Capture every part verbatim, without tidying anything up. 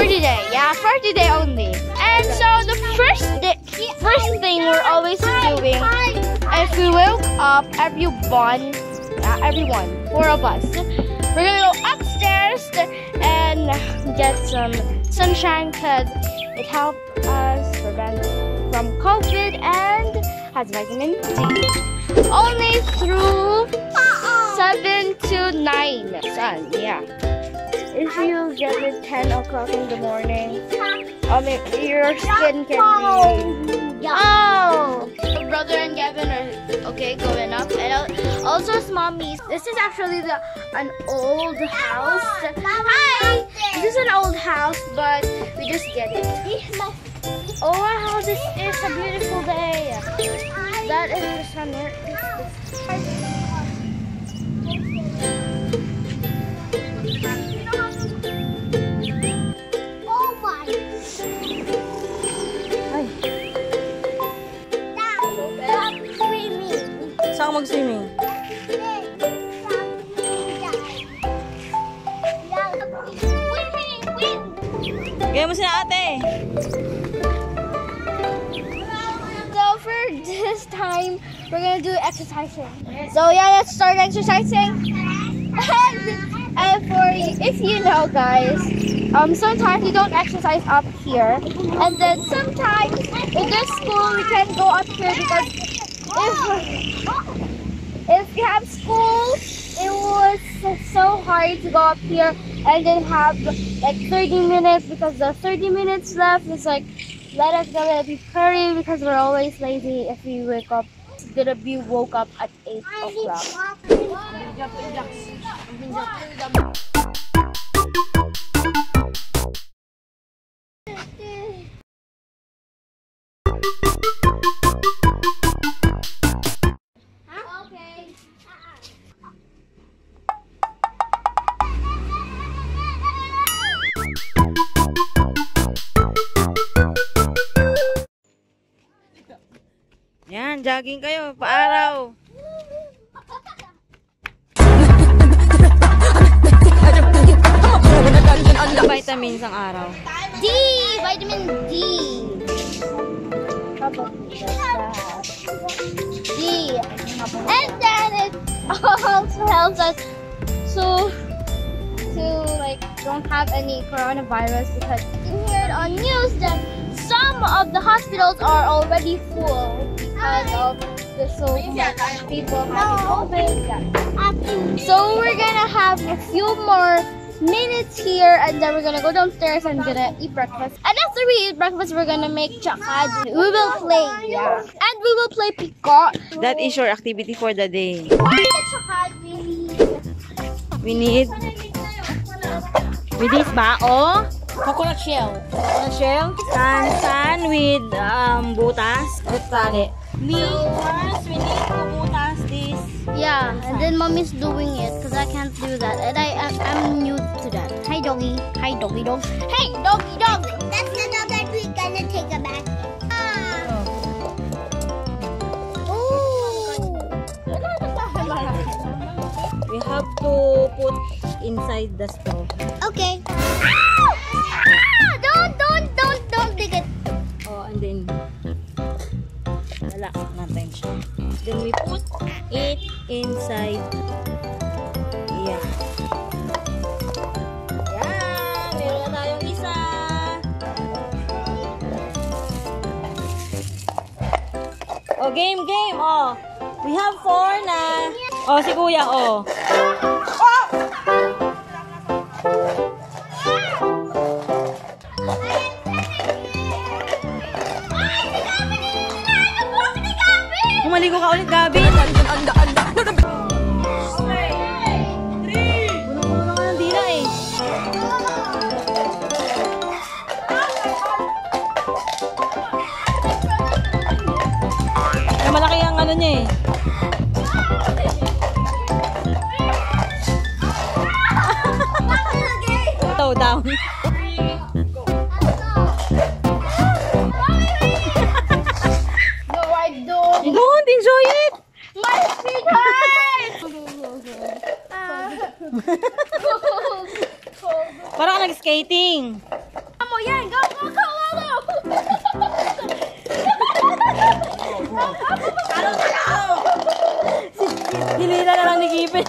for today. Yeah, for today only. And so the first the first thing we're always doing, if we woke up, everyone, uh, everyone, four of us, we're gonna go upstairs and get some sunshine because it helps us prevent from COVID and has vitamin D. Only through seven to nine sun. Yeah. If you get it ten o'clock in the morning, I mean, your skin can be... Oh! Brother and Gavin are, okay, going up. And also his mommy. This is actually the, an old house. Hi! This is an old house, but we just get it. Oh wow, this is a beautiful day. That is the sun. Saan ka mag-swimming? Gaya mo sina ate! So for this time, we're gonna do exercising. So yeah, let's start exercising. And, and for if you know guys, um, sometimes you don't exercise up here. And then sometimes in this school, we can go up here because If, if you have school, it was so hard to go up here and then have like thirty minutes because the thirty minutes left is like, let us go, let us be hurry because we're always lazy if we wake up. It's gonna be woke up at eight o'clock. Yan, jogging kayo, paaraw. Ano vitamins ang araw? D! Vitamin D! D! And then it also helps us to, to like, don't have any coronavirus because you hear it on news that some of the hospitals are already full. Because of the so much people having COVID. So we're gonna have a few more minutes here and then we're gonna go downstairs and gonna eat breakfast. And after we eat breakfast, we're gonna make chakad. We will play, yeah. And we will play piko. That is your activity for the day. Why the chakad we need? We need... We need bao. Coconut shell. Coconut shell. Tansan with um, butas. With sali. Me, first, we need to butas this. Yeah, and then mommy's doing it because I can't do that. And I, I, I'm new to that. Hi, doggy. Hi, doggy dog. Hey, doggy dog. That's the dog that we're gonna take a bath. Ah. Oh. We have to put inside the straw. Okay. Ow! Ah! Don't, don't, don't, don't dig it. Oh, and then... Wala, natin siya. Then we put it inside. Yeah. Yeah! Meron na tayong isa! Oh, game, game! Oh! We have four na! Oh, si Kuya, oh! Oh! Maligo ka ulit, Gabi. Malaki ang ano niya eh. Toe down. Enjoy it! My feet hurt! Parang nag-skating! yeah, go, go, go, go, go. Hindi na lang nag-iipin.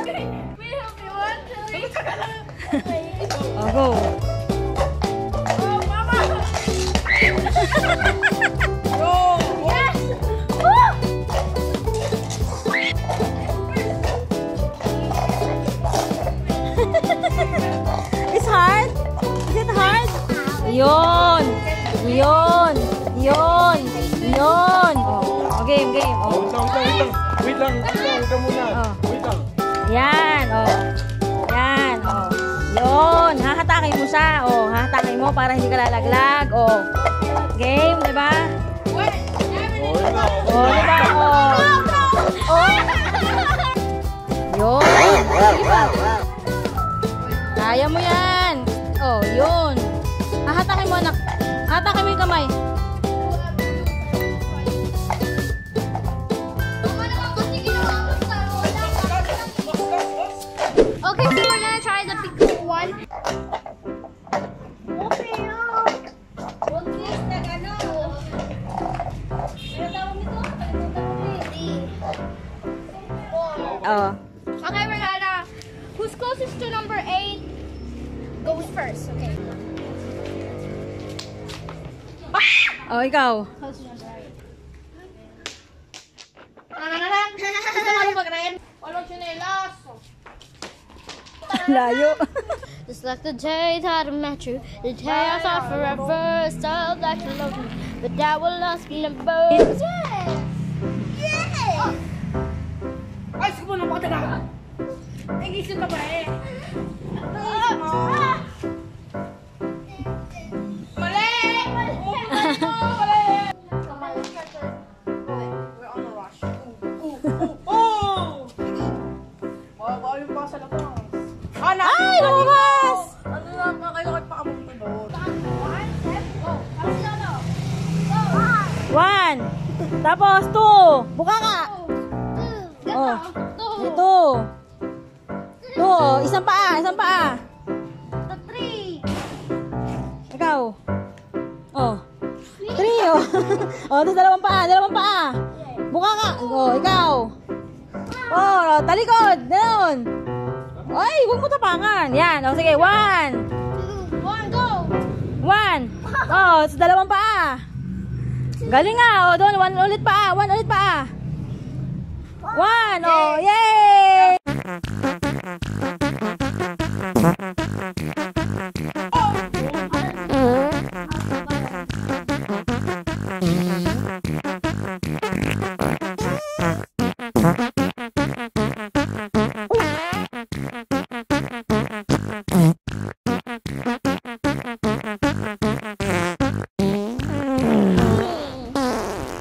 Okay, we help you. One, two, three. I'll go. Oh, mama! Go! Yes! Woo! It's hard? Is it hard? Yon! Yon! Yon! Yon! Game, game. Oh. Wait lang, wait lang. Wait lang muna. Wait lang. Yan, oh. Yan, oh. Yun. Hahatakay mo siya. Oh, hahatakay mo para hindi ka lalaglag. Oh. Game, di ba? Oh, di ba? Oh, di ba? Oh. Oh. Yun. Kaya mo yan. Oh, yun. Hahatakay mo, anak. Hahatakay mo yung kamay. Oh. Okay, Regina. Who's closest to number eight goes first, okay? Oh, ikaw. Close to number eight. Layo. Just like the day that I met you, the day I thought forever, styled like you love me, but that was lost in the birds. Yes! Yes! Ay, sige mo na mga talaga! Nag-isip ka ba eh? Nag-isip mo? Mali! Mali! We're on a rush. Ooh! Ooh! Ooh! Bawa yung pasa na pa. Ay! Lumakas! Ano lang mga kayo kayo pakamunta doon? One, step, go! Kasi ano? One! Tapos two! Buka ka! Oh, ito. Ito, isang paa, isang paa. Three. Ikaw. Oh. Three, oh. Oh, ito dalawang paa, dalawang paa. Buka ka. Oh, ikaw. Oh, talikod. Doon. Ay, huwag mo tapangan. Yan, oh, sige. One. One, go. One. Oh, sa dalawang paa. Galing nga. Oh, doon. One ulit paa. One ulit paa. One, oh, yay!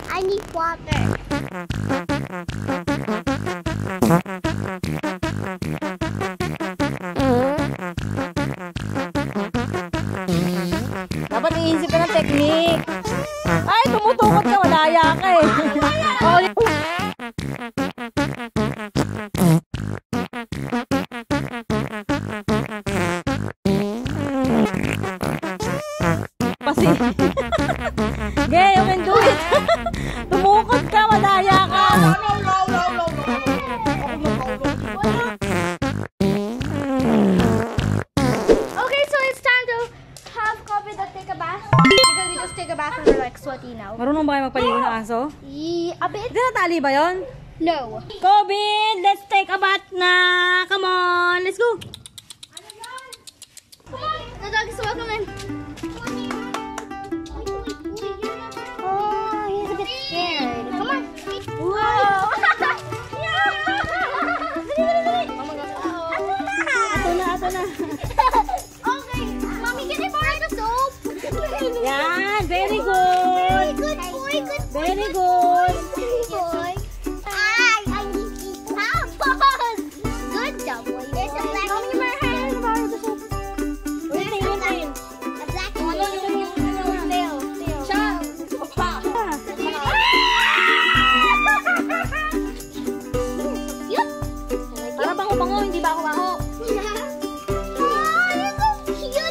I need water. Dapat iisip ka ng technique. Ay, tumutukot ka. Malaya ka eh. Pasi. Okay, you can do it. Tumukot ka. Malaya ka. Marunong ba kayo magpaligo ng aso? Yeah, a bit. Dinatali ba yun? No. COVID, let's take a bath na. Come on, let's go. Ano yun? Come on. The dog is welcome in. Oh, he's a bit scared. Come on. Whoa. Ato na, ato na. Okay, mommy, can you borrow the soap? Yan, very good. Very good. Boy. I, I need to eat tacos. Good job, boy. There's a black one. Wait, wait, wait. A black one. No, no, no, no, no, no. Still, still. Child. Yup. Para bango-bango, hindi ba ako bango? Oh, you're so cute.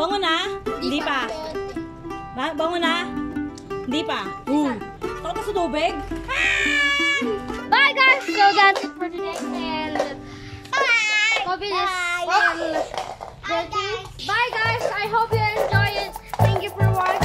Bango na? Hindi pa. Pa. Bango na? Hindi pa. Ooh. Tawag ka sa tubig? Hi! Bye guys! So that's it for today. And bye! Mobilis. Bye guys! Bye guys! I hope you enjoy it. Thank you for watching.